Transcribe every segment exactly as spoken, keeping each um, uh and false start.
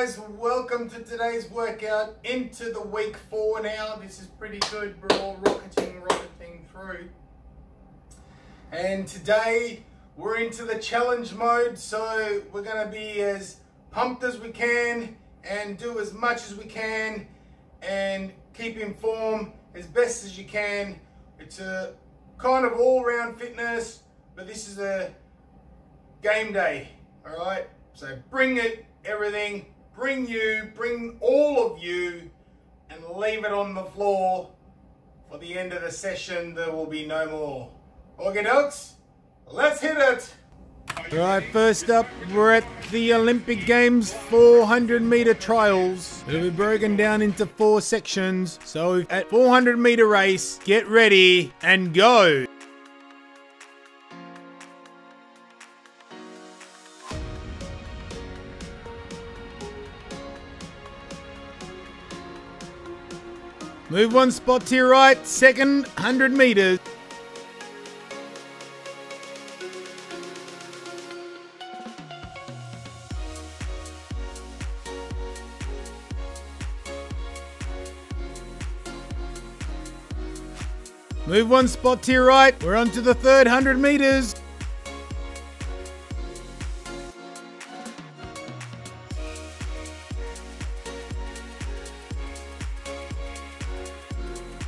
guys, welcome to today's workout into the week four now. This is pretty good. We're all rocketing, rocketing through. And today we're into the challenge mode, so we're going to be as pumped as we can and do as much as we can and keep in form as best as you can. It's a kind of all-round fitness, but this is a game day, all right? So bring it, everything, bring you, bring all of you, and leave it on the floor. For the end of the session, there will be no more. Okay, dogs, let's hit it. All right, first up, we're at the Olympic Games four hundred meter trials. It'll be broken down into four sections. So at four hundred meter race, get ready and go. Move one spot to your right, second one hundred meters. Move one spot to your right, we're on to the third one hundred meters.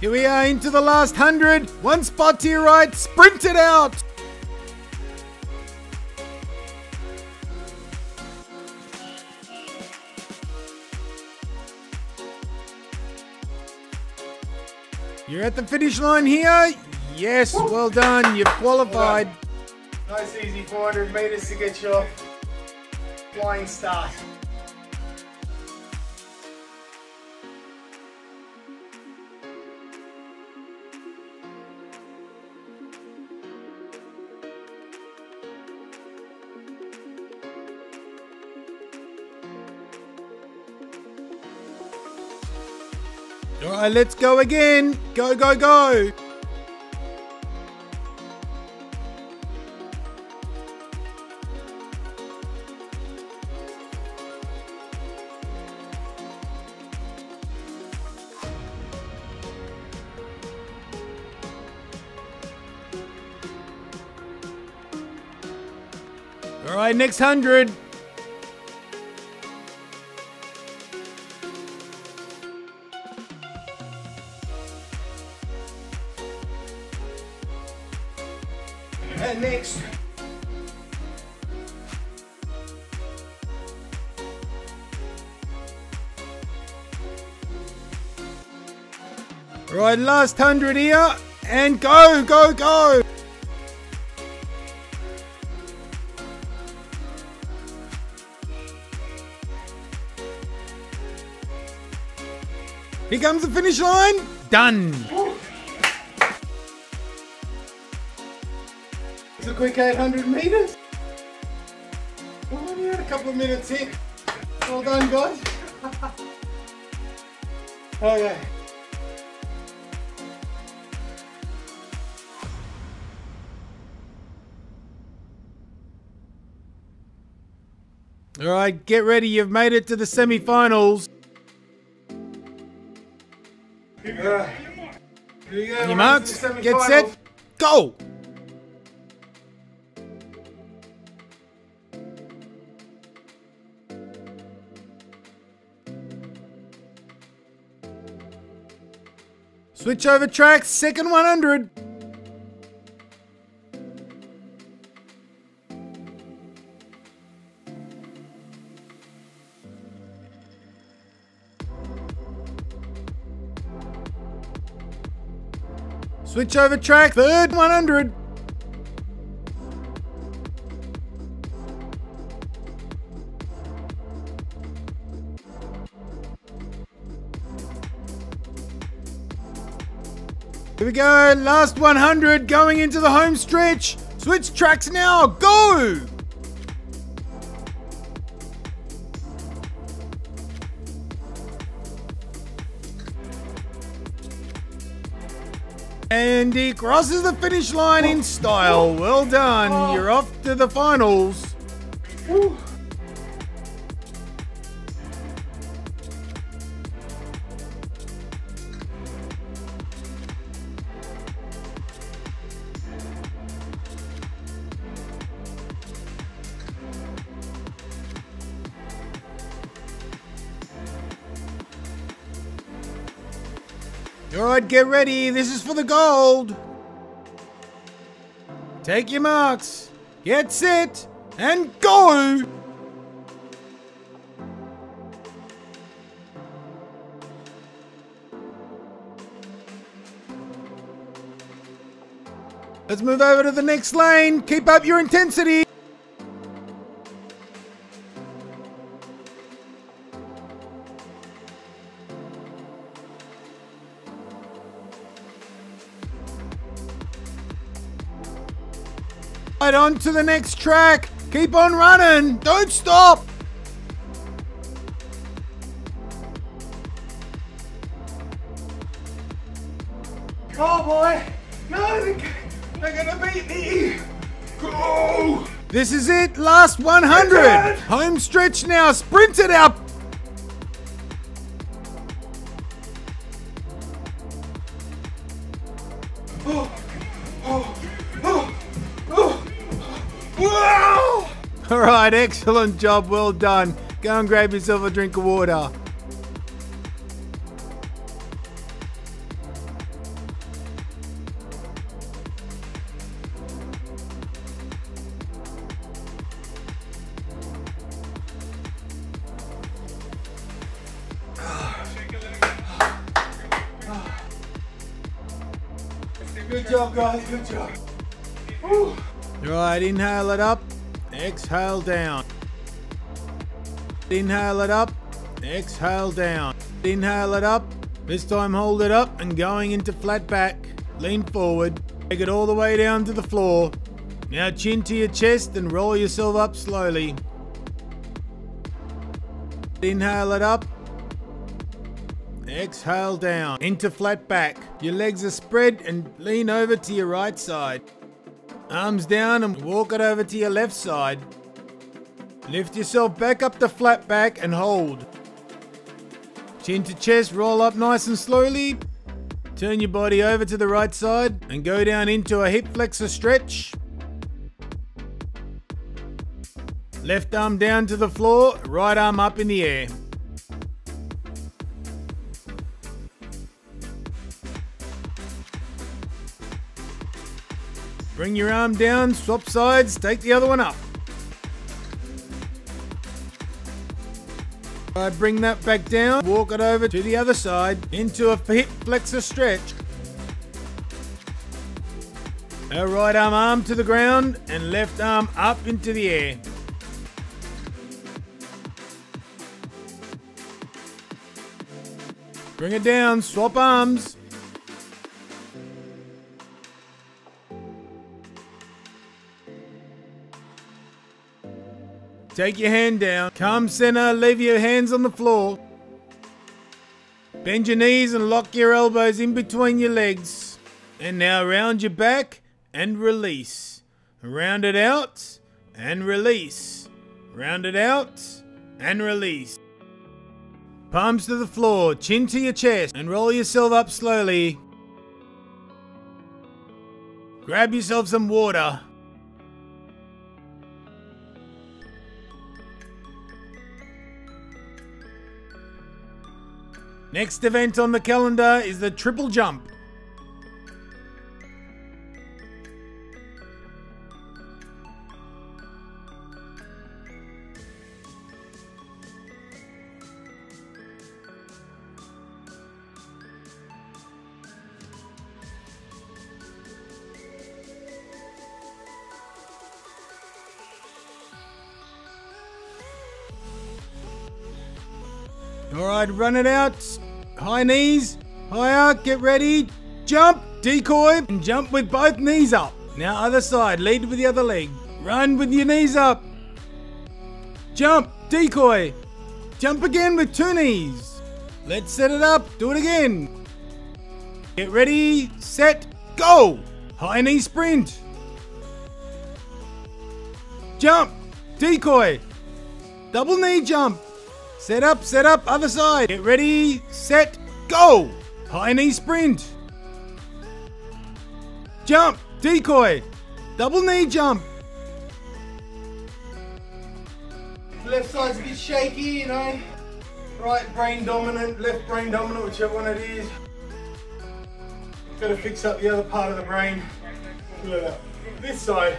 Here we are into the last hundred. One spot to your right, sprint it out. You're at the finish line here. Yes, well done, you've qualified. Well done. Nice easy four hundred meters to get your flying start. All right, let's go again. Go, go, go. All right, next hundred. And next. Right, last hundred here, and go, go, go. Here comes the finish line. Done. Ooh. It's a quick eight hundred meters. Well, only had a couple of minutes here. Well done, guys. Okay. All right, get ready. You've made it to the semi-finals. All right. Here we go. On your marks, get set, go. Switch over tracks, second one hundred. Switch over track, third one hundred. Here we go, last one hundred going into the home stretch. Switch tracks now, go! And he crosses the finish line in style. Well done, you're off to the finals. Woo. Alright, get ready. This is for the gold. Take your marks. Get set. And go! Let's move over to the next lane. Keep up your intensity. Right on to the next track. Keep on running. Don't stop. Oh boy. No. They're gonna beat me! Go! This is it! Last one hundred! Home stretch now! Sprint it up! Oh, oh, oh, oh. Wow! Alright, excellent job. Well done. Go and grab yourself a drink of water. Good job, guys. Good job. Woo. Right, inhale it up. Exhale down. Inhale it up. Exhale down. Inhale it up. This time hold it up and going into flat back. Lean forward. Take it all the way down to the floor. Now chin to your chest and roll yourself up slowly. Inhale it up. Exhale down into flat back. Your legs are spread and lean over to your right side. Arms down and walk it over to your left side. Lift yourself back up to flat back and hold. Chin to chest, roll up nice and slowly. Turn your body over to the right side and go down into a hip flexor stretch. Left arm down to the floor, right arm up in the air. Bring your arm down, swap sides, take the other one up. I bring that back down, walk it over to the other side, into a hip flexor stretch. Our right arm arm to the ground and left arm up into the air. Bring it down, swap arms. Take your hand down, come center, leave your hands on the floor. Bend your knees and lock your elbows in between your legs. And now round your back and release. Round it out and release. Round it out and release. Palms to the floor, chin to your chest and roll yourself up slowly. Grab yourself some water. Next event on the calendar is the triple jump. Alright, run it out. High knees, higher, get ready, jump, decoy, and jump with both knees up. Now other side, lead with the other leg. Run with your knees up. Jump, decoy. Jump again with two knees. Let's set it up, do it again. Get ready, set, go. High knee sprint. Jump, decoy. Double knee jump. Set up, set up, other side. Get ready, set, go. High knee sprint. Jump, decoy. Double knee jump. Left side's a bit shaky, you know. Right brain dominant, left brain dominant, whichever one it is. Got to fix up the other part of the brain. Look at that. This side.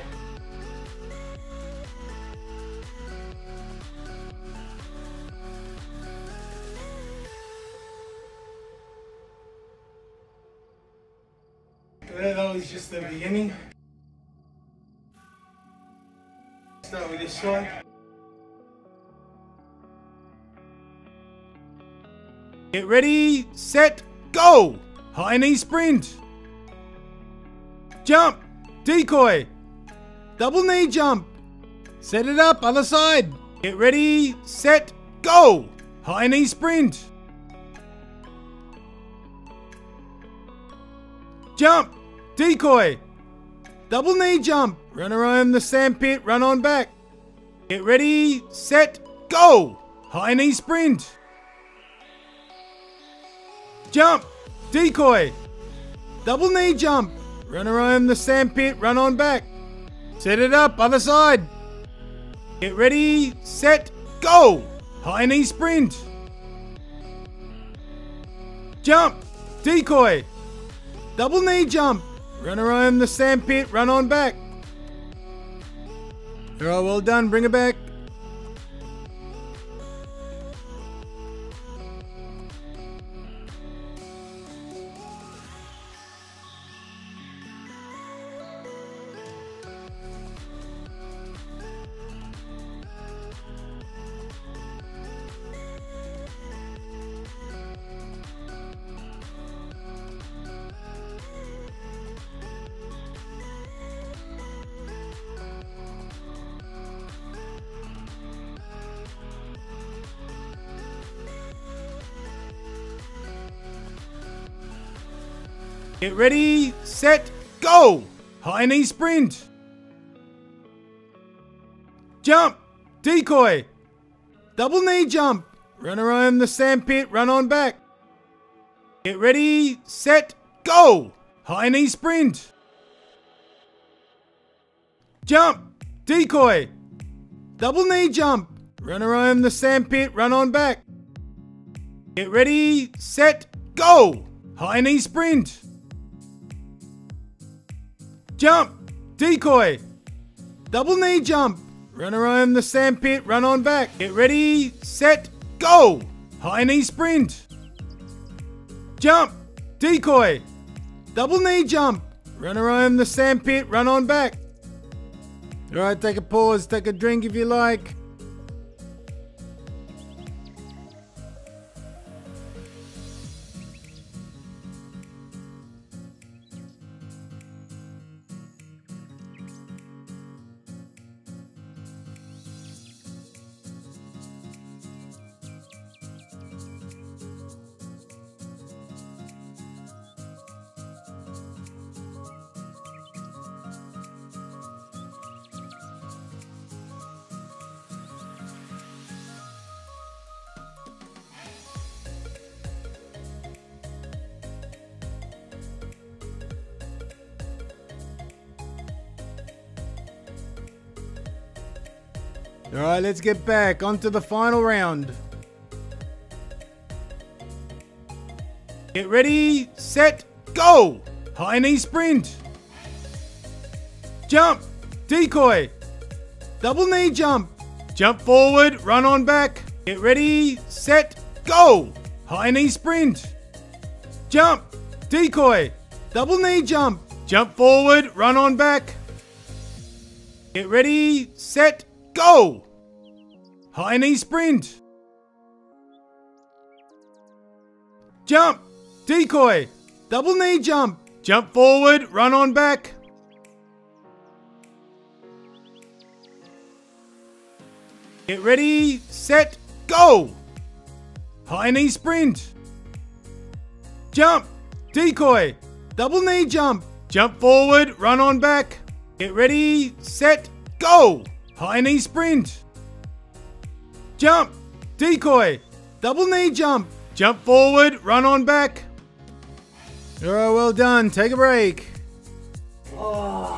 That was just the beginning. Start with this side. Get ready, set, go! High knee sprint. Jump, decoy. Double knee jump. Set it up, other side. Get ready, set, go! High knee sprint. Jump, decoy. Double knee jump. Run around the sandpit, run on back. Get ready, set, go! High knee sprint. Jump, decoy, double knee jump, run around the sandpit, run on back, set it up, other side, get ready, set, go, high knee sprint, jump, decoy, double knee jump, run around the sandpit, run on back. All right, well done, bring it back. Get ready, set, go! High knee sprint. Jump, decoy, double knee jump, run around the sandpit, run on back. Get ready, set, go! High knee sprint. Jump, decoy, double knee jump, run around the sandpit, run on back. Get ready, set, go! High knee sprint. Jump, decoy, double knee jump, run around the sandpit, run on back. Get ready, set, go! High knee sprint. Jump, decoy, double knee jump, run around the sandpit, run on back. All right, take a pause, take a drink if you like. All right, let's get back onto the final round. Get ready, set, go! High knee sprint. Jump, decoy, double knee jump. Jump forward, run on back. Get ready, set, go! High knee sprint. Jump, decoy, double knee jump. Jump forward, run on back. Get ready, set, go! High knee sprint. Jump, decoy, double knee jump. Jump forward, run on back. Get ready, set, go! High knee sprint. Jump, decoy, double knee jump. Jump forward, run on back. Get ready, set, go! High knee sprint. Jump, decoy, double knee jump. Jump forward, run on back. All right, well done. Take a break. Oh.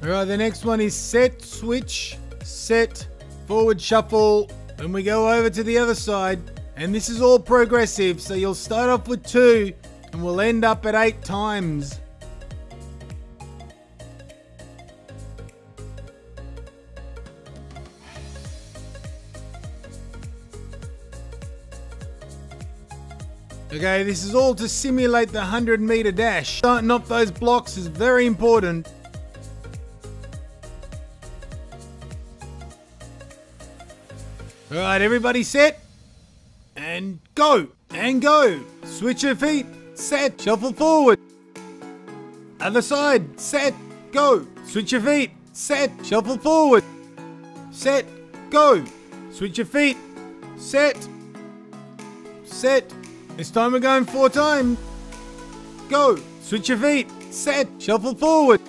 All right, the next one is set, switch, set, forward shuffle. Then we go over to the other side. And this is all progressive, so you'll start off with two and we'll end up at eight times. Okay, this is all to simulate the one hundred meter dash. Starting off those blocks is very important. All right, everybody set? And go! And go! Switch your feet, set, shuffle forward. Other side, set, go! Switch your feet, set, shuffle forward. Set, go! Switch your feet, set, set. This time we're going four times. Go! Switch your feet, set, shuffle forward.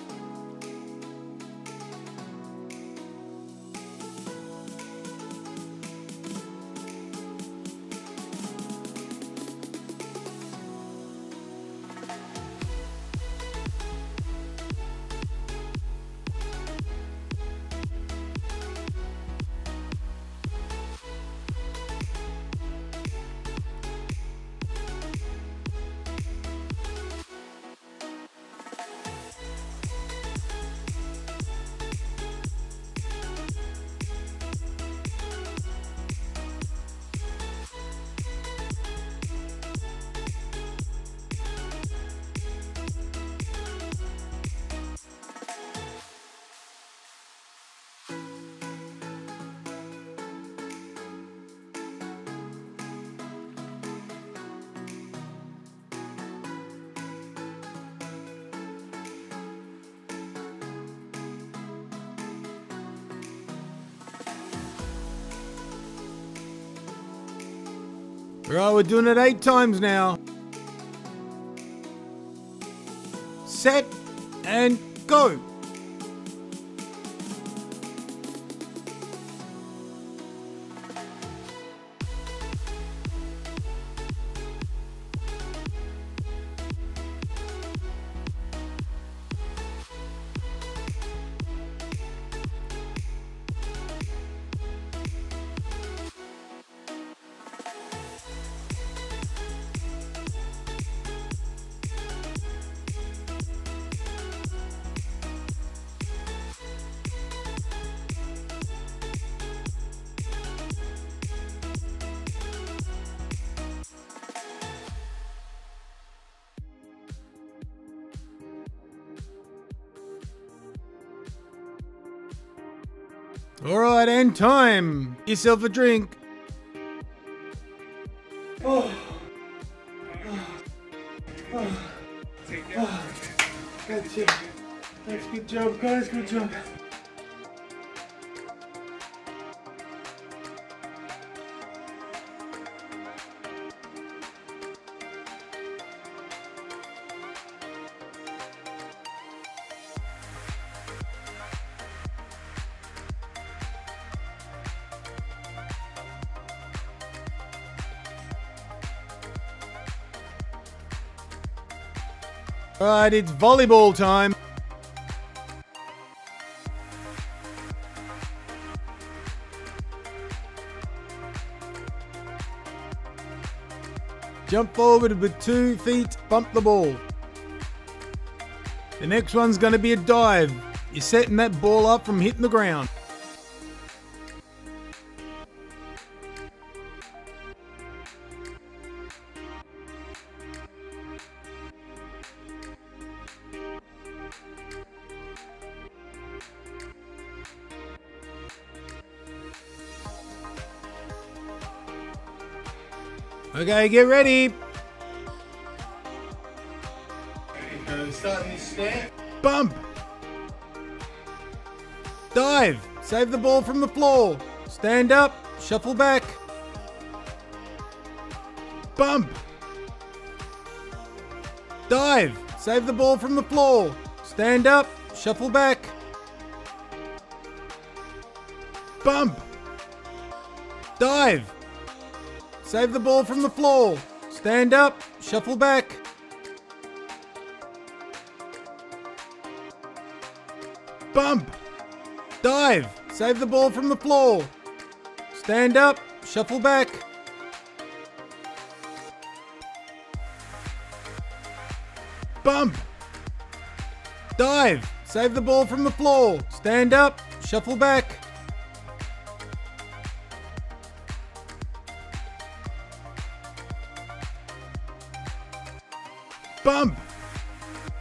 Right, we're doing it eight times now. Set and go. Alright, and time! Get yourself a drink! Oh. Oh. Oh. Oh. That's it. That's good job, guys, good job. Alright, it's volleyball time. Jump forward with two feet, bump the ball. The next one's going to be a dive. You're setting that ball up from hitting the ground. Okay, get ready. Okay, starting this step. Bump. Dive. Save the ball from the floor. Stand up. Shuffle back. Bump. Dive. Save the ball from the floor. Stand up. Shuffle back. Bump. Dive. Save the ball from the floor. Stand up, shuffle back. bump. Dive. Save the ball from the floor. Stand up. Shuffle back. Bump. Dive. Save the ball from the floor. Stand up. Shuffle back. Bump.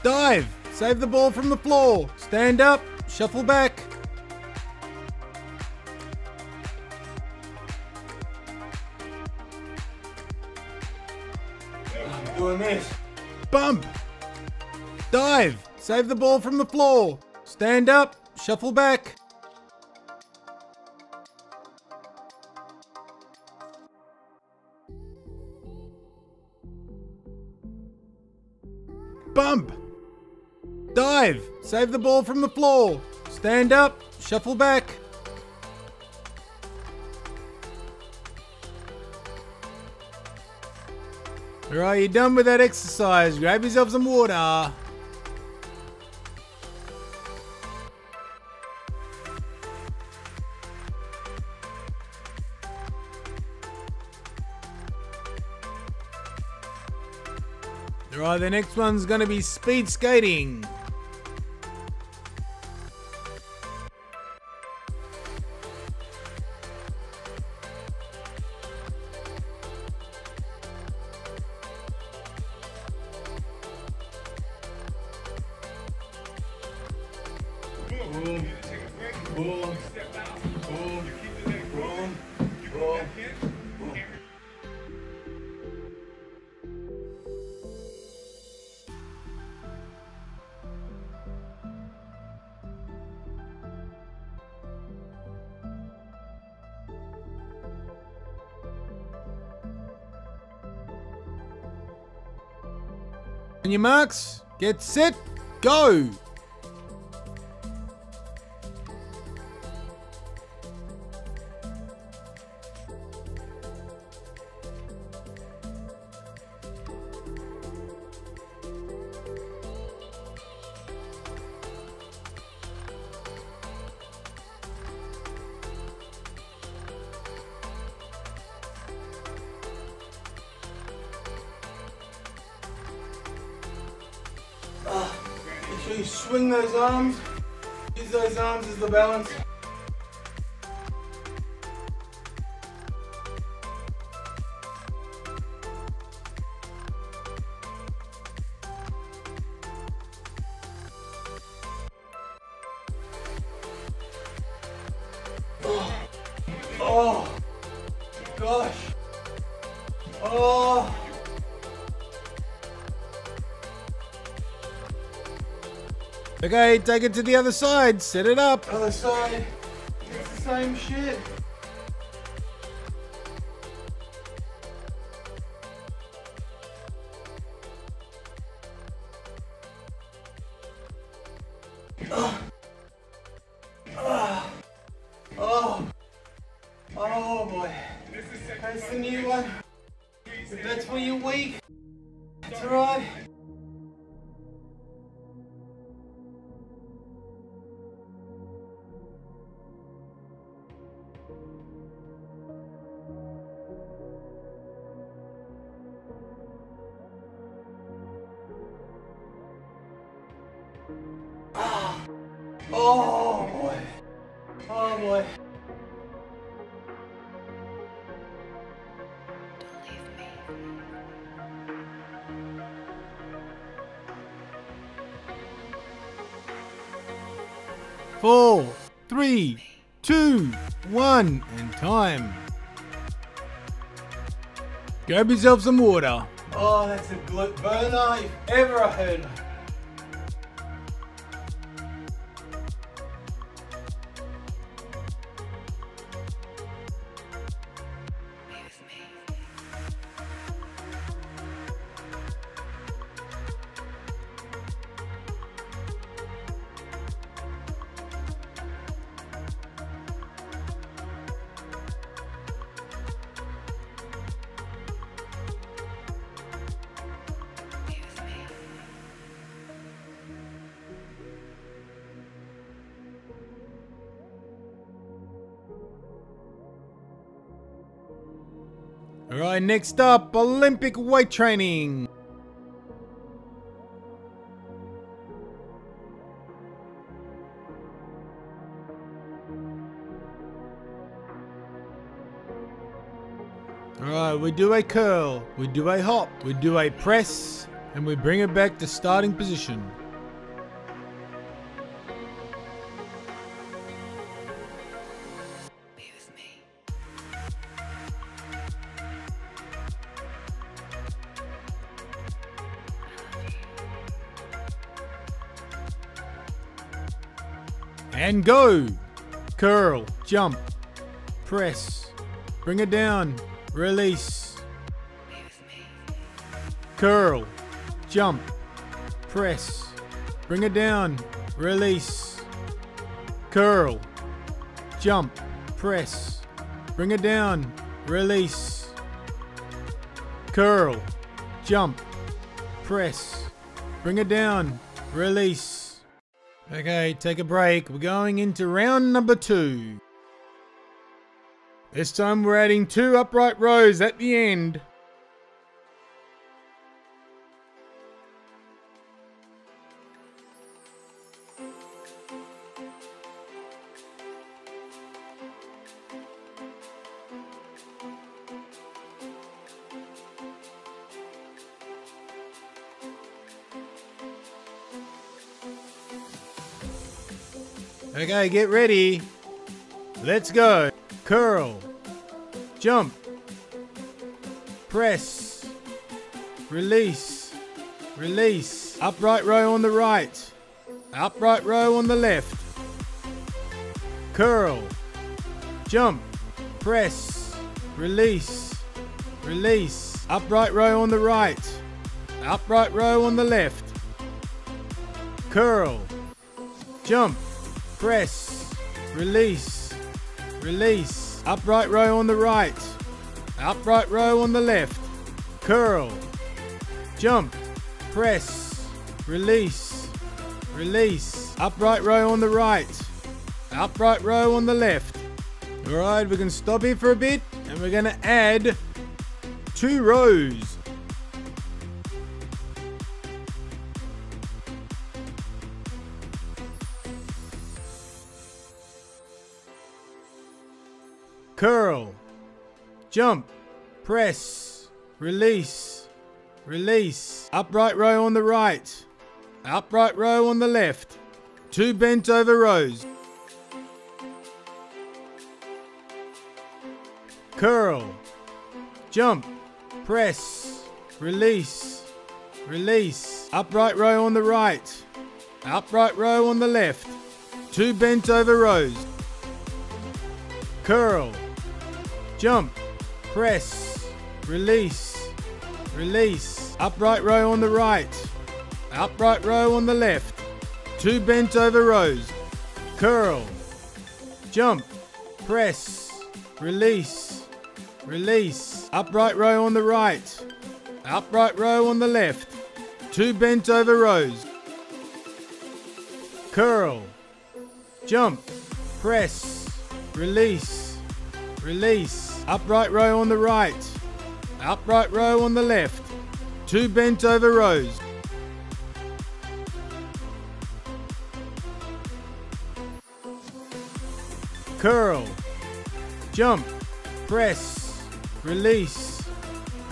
Dive. Save the ball from the floor. Stand up. Shuffle back. I'm doing this. Bump. Dive. Save the ball from the floor. Stand up. Shuffle back. Bump. Dive. Save the ball from the floor. Stand up. Shuffle back. Alright, you're done with that exercise. Grab yourself some water. Alright, the next one's gonna be speed skating. On your marks, get set, go! You swing those arms, use those arms as the balance. Oh, oh gosh, oh. Okay, take it to the other side, set it up. Other side, it's the same shit. Oh. Oh. Oh. Oh boy. That's the new one. If that's where you're weak, that's alright. Oh boy. Oh boy. Don't leave me. Four, three, two, one, and time. Grab yourself some water. Oh, that's a glute burner if ever I heard. Alright, next up, Olympic weight training. Alright, we do a curl, we do a hop, we do a press, and we bring it back to starting position. And go! Curl, jump, press, bring it down, release. Curl, jump, press, bring it down, release. Curl, jump, press, bring it down, release. Curl, jump, press, bring it down, release. Okay, take a break. We're going into round number two. This time we're adding two upright rows at the end. Okay, get ready. Let's go. Curl, jump, press, release, release. Upright row on the right, upright row on the left. Curl, jump, press, release, release. Upright row on the right, upright row on the left. Curl, jump, press, release, release. Upright row on the right, upright row on the left. Curl, jump, press, release, release. Upright row on the right, upright row on the left. All right, we can stop here for a bit and we're gonna add two rows. Curl, jump, press, release, release. Upright row on the right, upright row on the left. Two bent over rows. Curl, jump, press, release, release. Upright row on the right, upright row on the left. Two bent over rows. Curl, jump, press, release, release. Upright row on the right, upright row on the left. Two bent over rows. Curl, jump, press, release, release. Upright row on the right, upright row on the left. Two bent over rows. Curl, jump, press, release, release. Upright row on the right, upright row on the left. Two bent over rows. Curl, jump, press, release,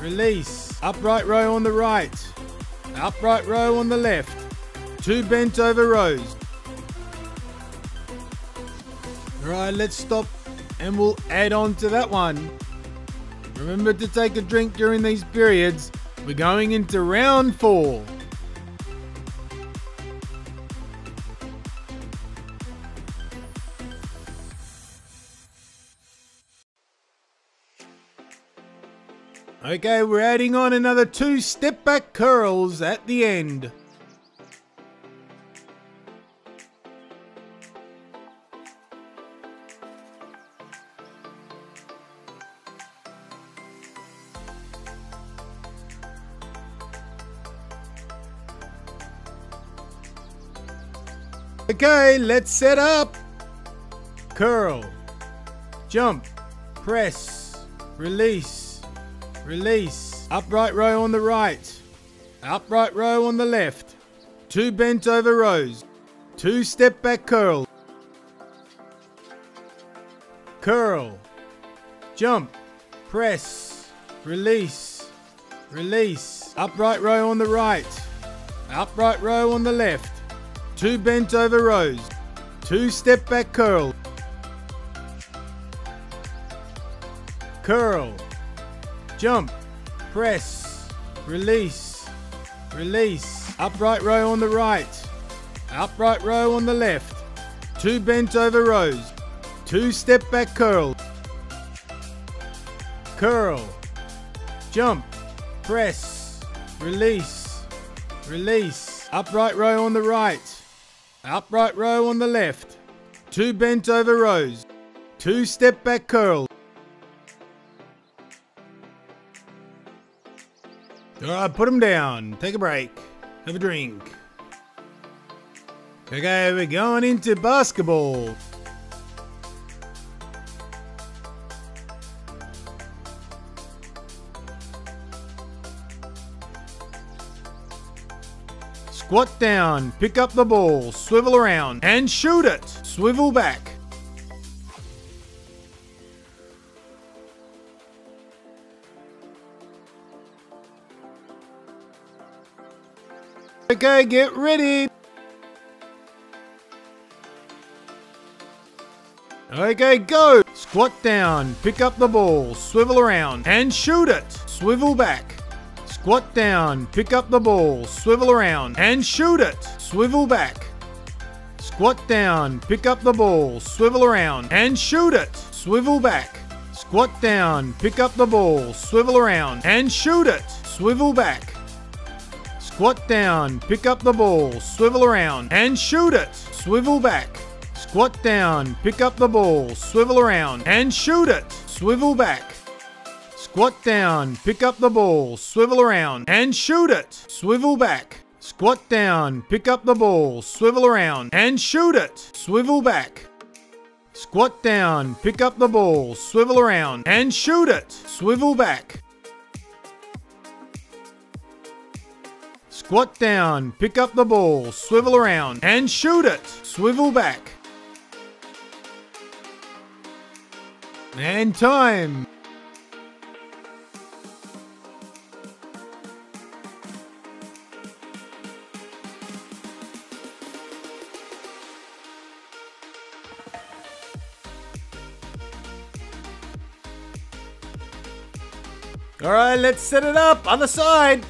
release. Upright row on the right, upright row on the left. Two bent over rows. Alright, let's stop and we'll add on to that one. Remember to take a drink during these periods. We're going into round four. Okay, we're adding on another two step back curls at the end. Okay, let's set up. Curl, jump, press, release, Release. Upright row on the right. Upright row on the left. Two bent over rows. Two step back curls. Curl. Jump. Press. Release. Release. Upright row on the right. Upright row on the left. Two bent over rows. Two step back curls. Curl. Jump. Press. Release. Release. Upright row on the right. Upright row on the left. Two bent over rows. Two step back curls. Curl. Jump. Press. Release. Release. Upright row on the right. Upright row on the left. Two bent over rows. Two step back curls. Alright, put them down. Take a break. Have a drink. Okay, we're going into basketball. Squat down, pick up the ball, swivel around, and shoot it. Swivel back. Okay, get ready. Okay, go. Squat down, pick up the ball, swivel around, and shoot it. Swivel back. Squat down, pick up the ball, swivel around, and shoot it. Swivel back. Squat down, pick up the ball, swivel around, and shoot it. Swivel back. Squat down, pick up the ball, swivel around, and shoot it. Swivel back. Squat down, pick up the ball, swivel around, and shoot it. Swivel back. Squat down, pick up the ball, swivel around, and shoot it. Swivel back. Squat down, pick up the ball, swivel around, and shoot it. Swivel back. Squat down, pick up the ball, swivel around, and shoot it. Swivel back. Squat down, pick up the ball, swivel around, and shoot it. Swivel back. Squat down, pick up the ball, swivel around, and shoot it. Swivel back. And time. All right, let's set it up on the side.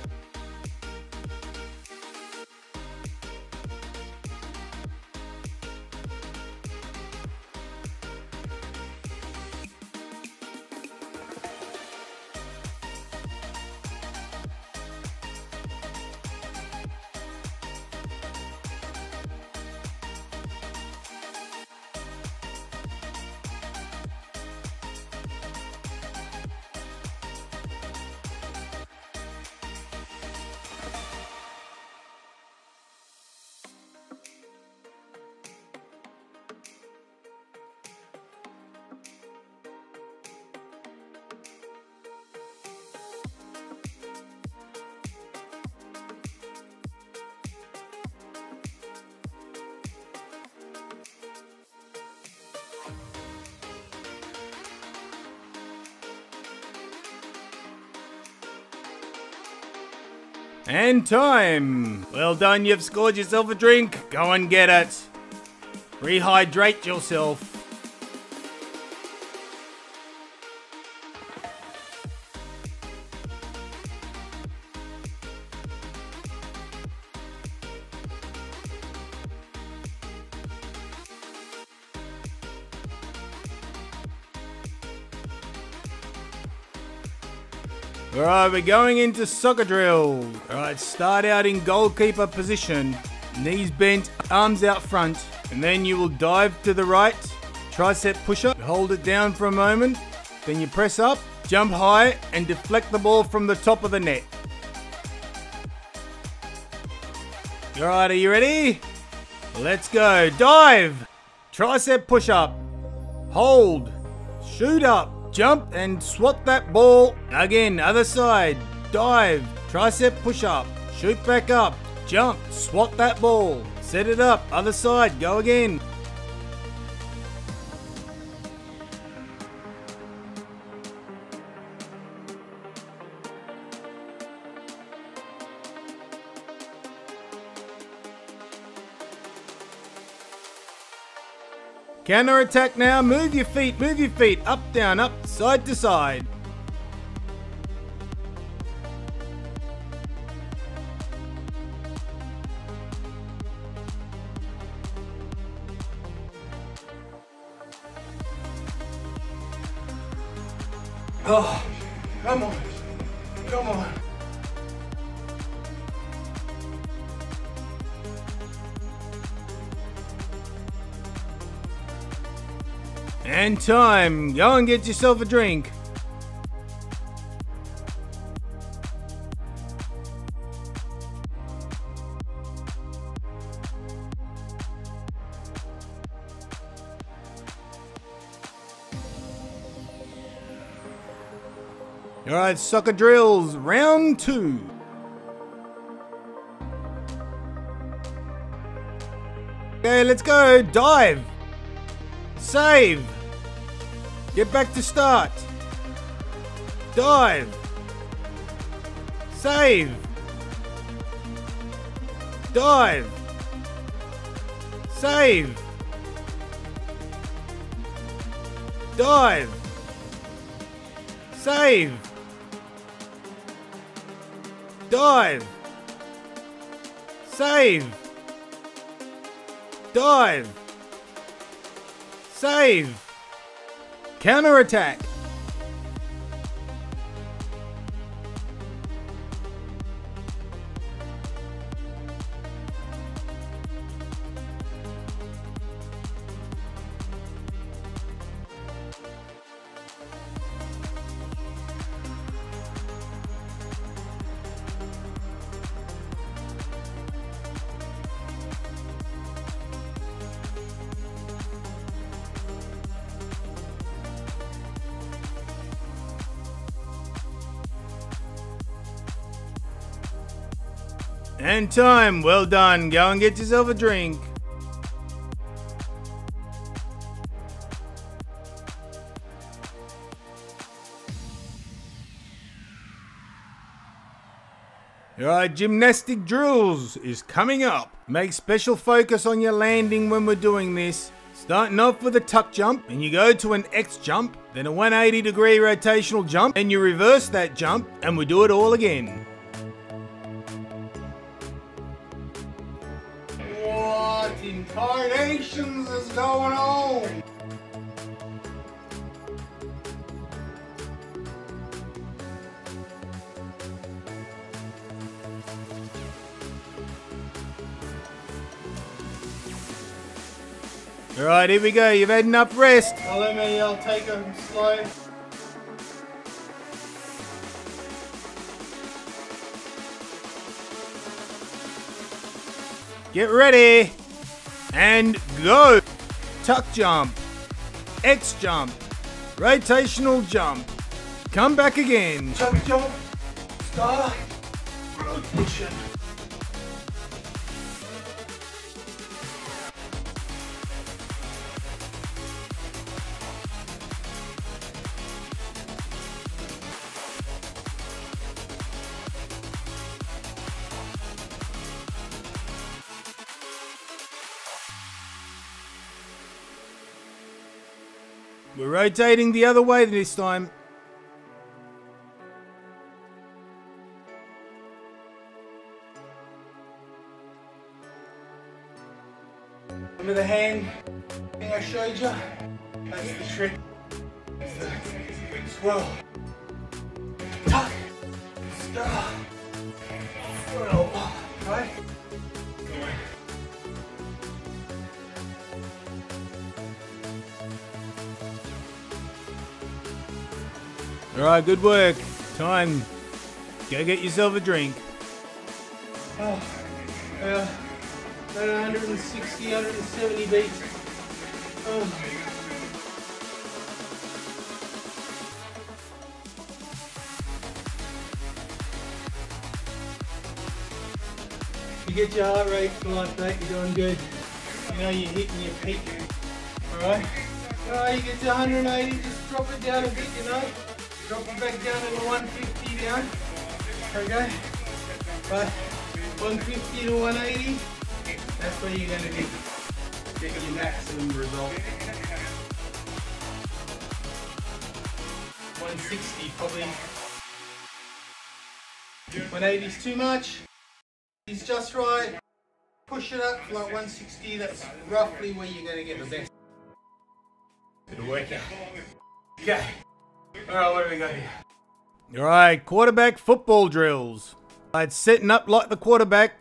And time! Well done, you've scored yourself a drink. Go and get it. Rehydrate yourself. Alright, we're going into soccer drill. Alright, start out in goalkeeper position. Knees bent, arms out front. And then you will dive to the right. Tricep push-up. Hold it down for a moment. Then you press up, jump high, and deflect the ball from the top of the net. Alright, are you ready? Let's go. Dive! Tricep push-up. Hold. Shoot up. Jump and swat that ball. Again, other side. Dive. Tricep push-up. Shoot back up. Jump. Swat that ball. Set it up. Other side. Go again. Counter attack now, move your feet, move your feet, up, down, up, side to side. Oh, come on, come on. And time, go and get yourself a drink. All right, soccer drills, round two. Okay, let's go, dive, save. Get back to start. Dive. Save. Dive. Save. Dive. Save. Dive. Save. Dive. Save. Counter-attack. And time, well done. Go and get yourself a drink. Alright, gymnastic drills is coming up. Make special focus on your landing when we're doing this. Starting off with a tuck jump, and you go to an X jump, then a one hundred eighty degree rotational jump, and you reverse that jump, and we do it all again. Incarnations is going on. All right, here we go. You've had enough rest. Well, let me. I'll take them slow. Get ready. And go! Tuck jump, X jump, rotational jump, come back again. Tuck jump, start, rotation. We're rotating the other way this time. Remember the hand thing I showed you? That's the trick. It's the swirl. Tuck. Stop. Swirl. Right? Alright, good work. Time. Go get yourself a drink. Oh, uh, about one hundred sixty, one hundred seventy beats. Oh. You get your heart rate like that, you're doing good. You know you're hitting your peak. Alright? Alright, you get to one hundred eighty, just drop it down a bit, you know. Drop it back down to one fifty down. Okay? But one fifty to one eighty, that's where you're going to get, get your maximum result. one sixty probably. one eighty is too much. It's just right. Push it up to like one sixty, that's roughly where you're going to get the best. Good workout. Okay. Alright, what do we got here? Alright, quarterback football drills. It's setting up like the quarterback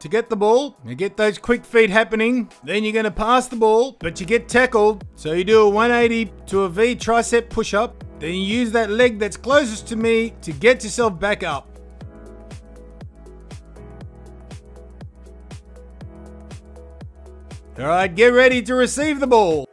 to get the ball. You get those quick feet happening. Then you're going to pass the ball, but you get tackled. So you do a one eighty to a V tricep push-up. Then you use that leg that's closest to me to get yourself back up. Alright, get ready to receive the ball.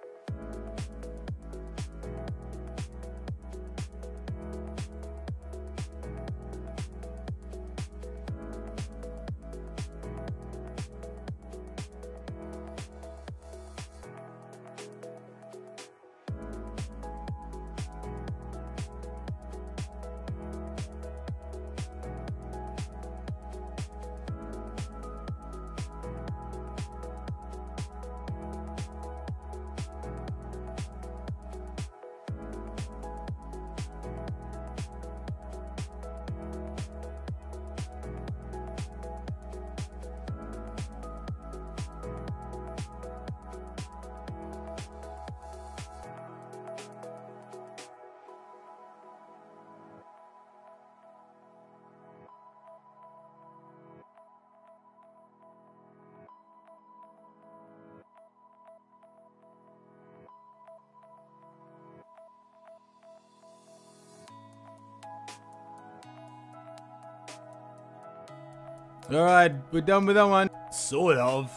Alright, we're done with that one. Sort of.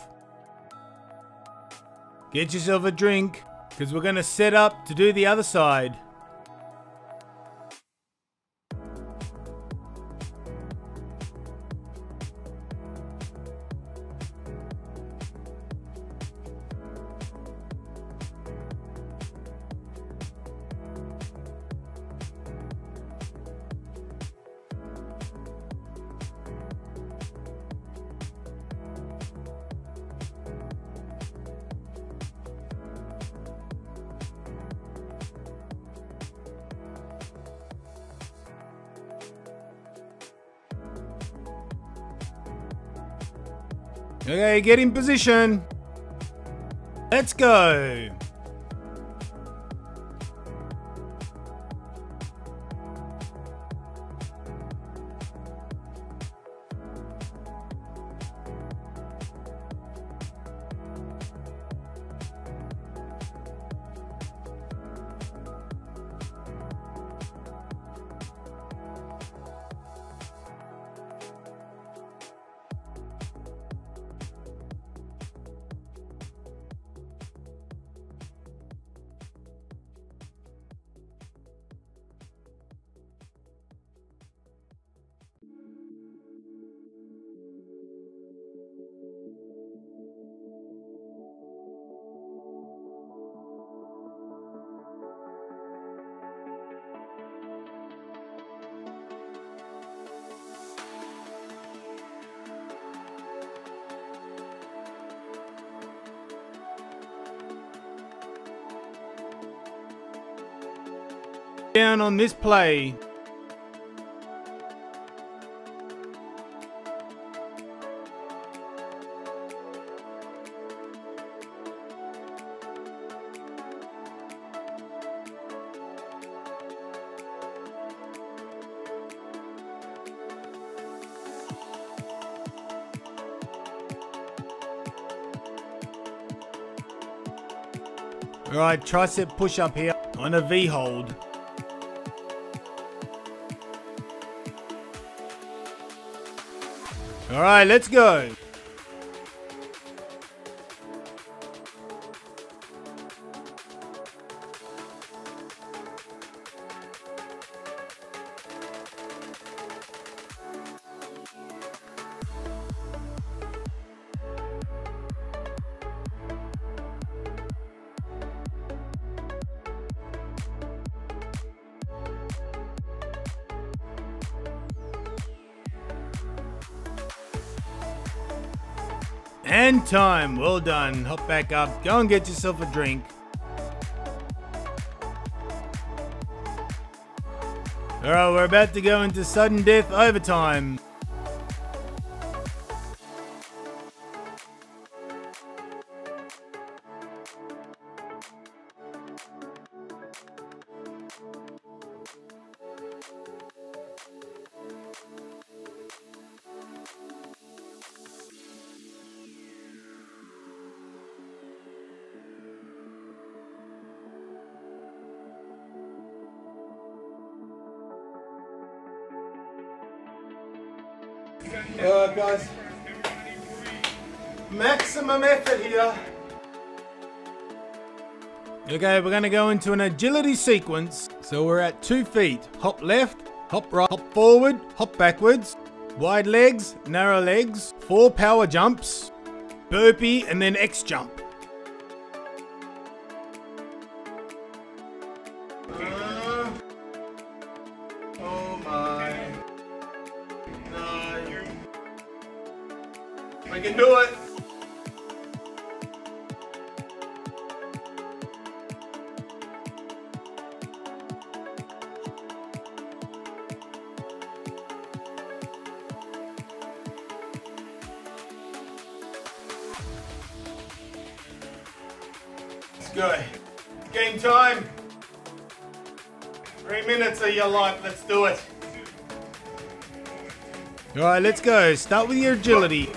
Get yourself a drink, because we're going to set up to do the other side. Okay, get in position. Let's go. Down on this play. All right, tricep push up here on a V hold. All right, let's go. And time, well done. Hop back up, go and get yourself a drink. Alright, we're about to go into sudden death overtime. Alright guys, maximum effort here. Okay, we're going to go into an agility sequence. So we're at two feet. Hop left, hop right, hop forward, hop backwards. Wide legs, narrow legs, four power jumps, burpee and then X jump. Uh, oh my. I can do it. Let's go. It's game time. Three minutes of your life. Let's do it. All right, let's go. Start with your agility.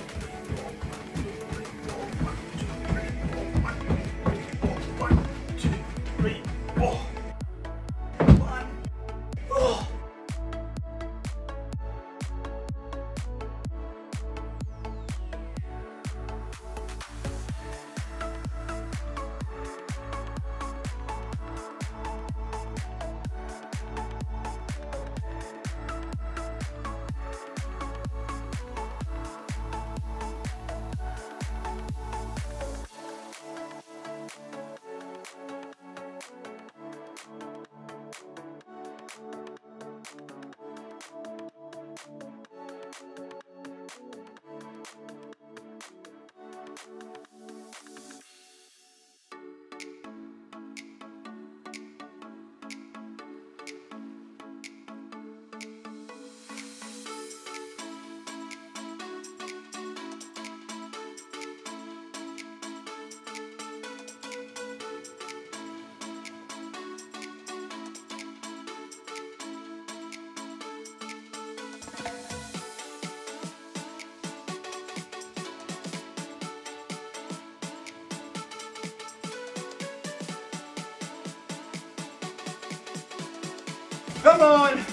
Come on!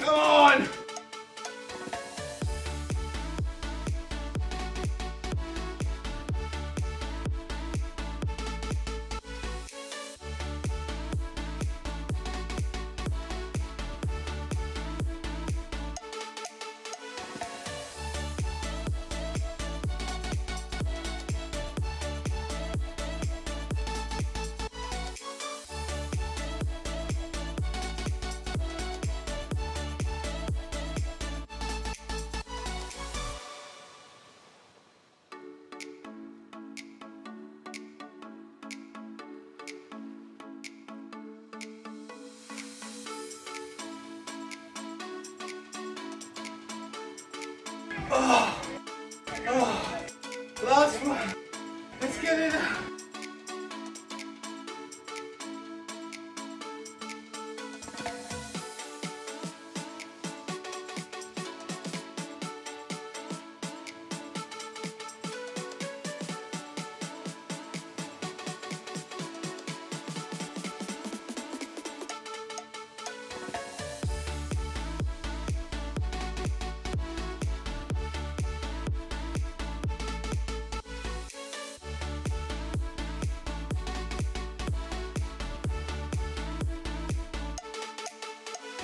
Come on! Oh, oh, last one. Let's get it out.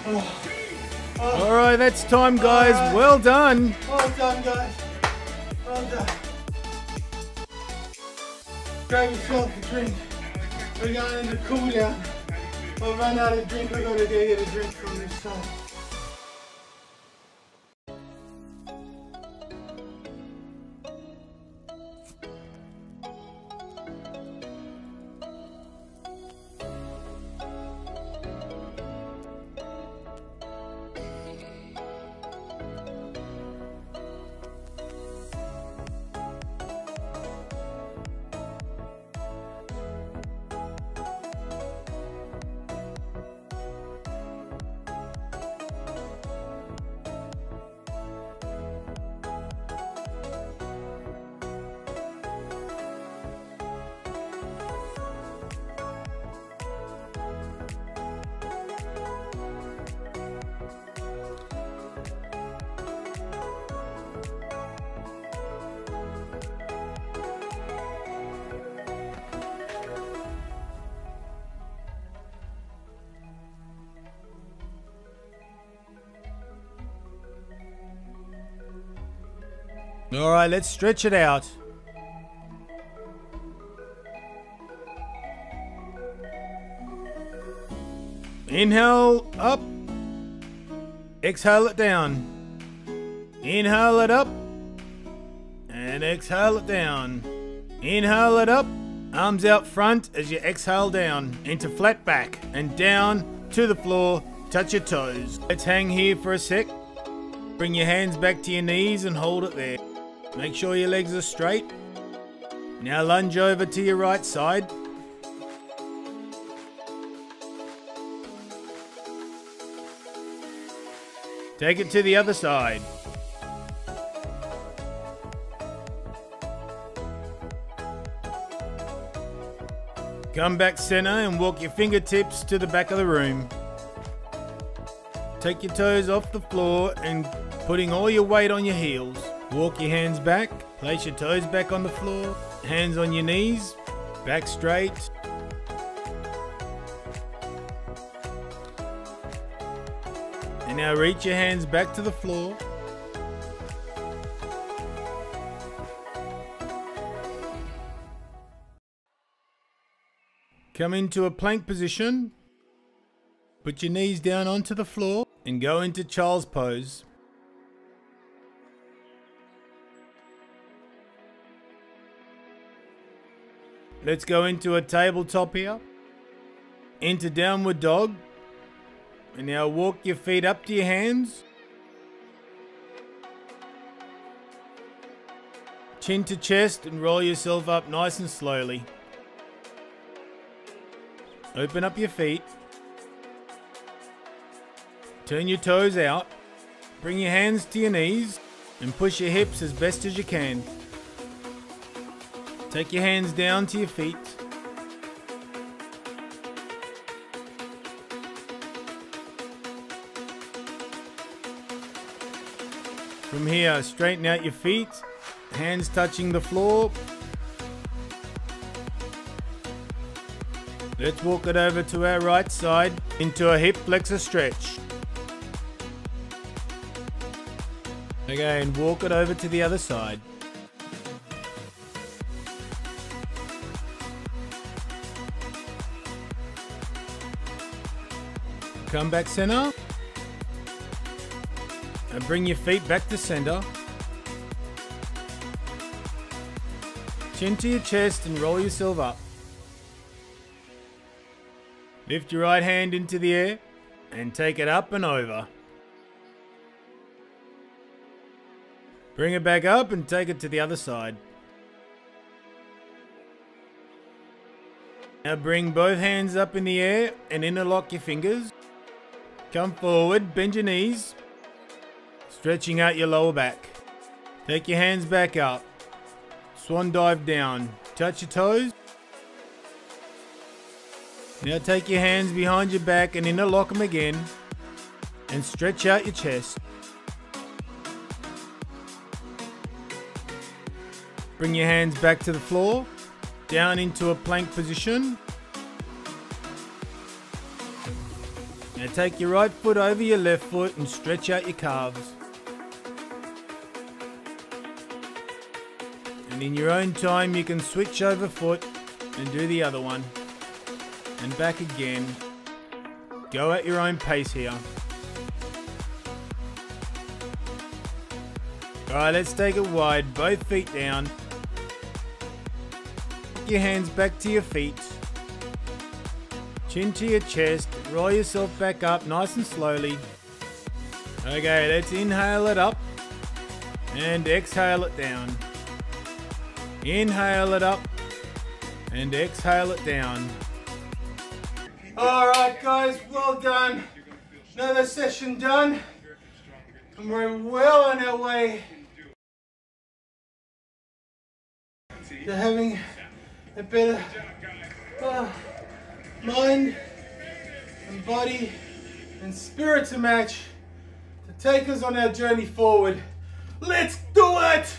Oh. Oh. All right, that's time, guys. Right. Well done. Well done, guys. Well done. Grab yourself a drink. We're going into cool down. We'll run out of drink. We're going to get a drink from this song. All right, let's stretch it out. Inhale up. Exhale it down. Inhale it up. And exhale it down. Inhale it up. Arms out front as you exhale down into flat back and down to the floor. Touch your toes. Let's hang here for a sec. Bring your hands back to your knees and hold it there. Make sure your legs are straight. Now lunge over to your right side. Take it to the other side. Come back center and walk your fingertips to the back of the room. Take your toes off the floor and putting all your weight on your heels. Walk your hands back, place your toes back on the floor, hands on your knees, back straight. And now reach your hands back to the floor. Come into a plank position. Put your knees down onto the floor and go into child's pose. Let's go into a tabletop here, into downward dog, and now walk your feet up to your hands, chin to chest, and roll yourself up nice and slowly. Open up your feet, turn your toes out, bring your hands to your knees and push your hips as best as you can. Take your hands down to your feet. From here, straighten out your feet, hands touching the floor. Let's walk it over to our right side into a hip flexor stretch. Okay, and walk it over to the other side. Come back center and bring your feet back to center. Chin to your chest and roll yourself up. Lift your right hand into the air and take it up and over. Bring it back up and take it to the other side. Now bring both hands up in the air and interlock your fingers. Come forward, bend your knees, stretching out your lower back. Take your hands back up, swan dive down, touch your toes. Now take your hands behind your back and interlock them again and stretch out your chest. Bring your hands back to the floor, down into a plank position. Now take your right foot over your left foot and stretch out your calves. And in your own time you can switch over foot and do the other one. And back again. Go at your own pace here. Alright, let's take it wide, both feet down. Take your hands back to your feet. Chin to your chest, roll yourself back up nice and slowly. Okay, let's inhale it up and exhale it down. Inhale it up and exhale it down. Alright guys, well done. Another session done. And we're well on our way to having a better uh, mind and body and spirit to match to take us on our journey forward. Let's do it!